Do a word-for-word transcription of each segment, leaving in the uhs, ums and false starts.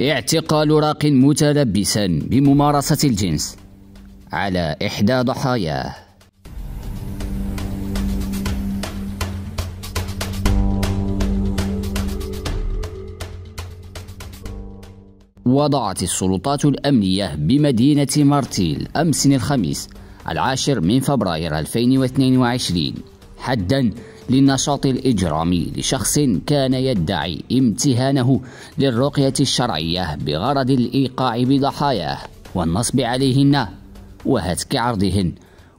اعتقال راق متلبسا بممارسة الجنس على إحدى ضحاياه. وضعت السلطات الأمنية بمدينة مارتيل أمس الخميس العاشر من فبراير ألفين واثنين وعشرين حداً للنشاط الإجرامي لشخص كان يدعي امتهانه للرقية الشرعية بغرض الإيقاع بضحاياه والنصب عليهن وهتك عرضهن.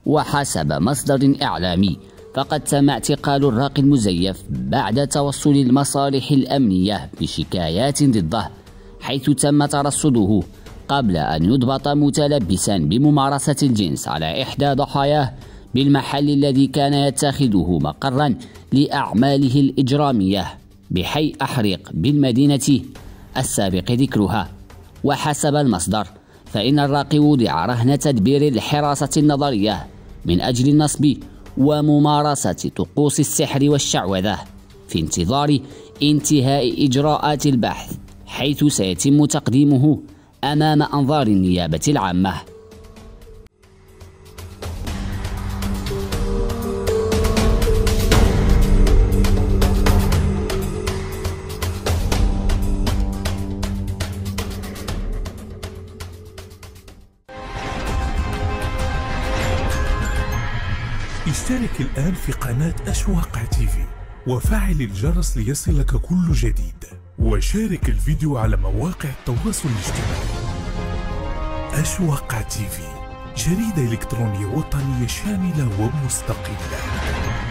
وحسب مصدر إعلامي فقد تم اعتقال الراقي المزيف بعد توصل المصالح الأمنية بشكايات ضده، حيث تم ترصده قبل أن يضبط متلبسا بممارسة الجنس على إحدى ضحاياه بالمحل الذي كان يتخذه مقرا لأعماله الإجرامية بحي أحريق بالمدينة السابق ذكرها. وحسب المصدر فإن الراقي وضع رهن تدبير الحراسة النظرية من أجل النصب وممارسة طقوس السحر والشعوذة في انتظار انتهاء إجراءات البحث، حيث سيتم تقديمه أمام أنظار النيابة العامة. اشترك الآن في قناة أشواق تيفي وفعل الجرس ليصلك كل جديد، وشارك الفيديو على مواقع التواصل الاجتماعي. أشواق تيفي، جريدة إلكترونية وطنية شاملة ومستقلة.